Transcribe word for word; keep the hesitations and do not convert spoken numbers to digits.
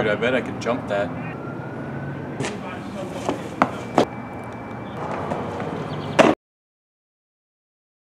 screwed. I bet I could jump that.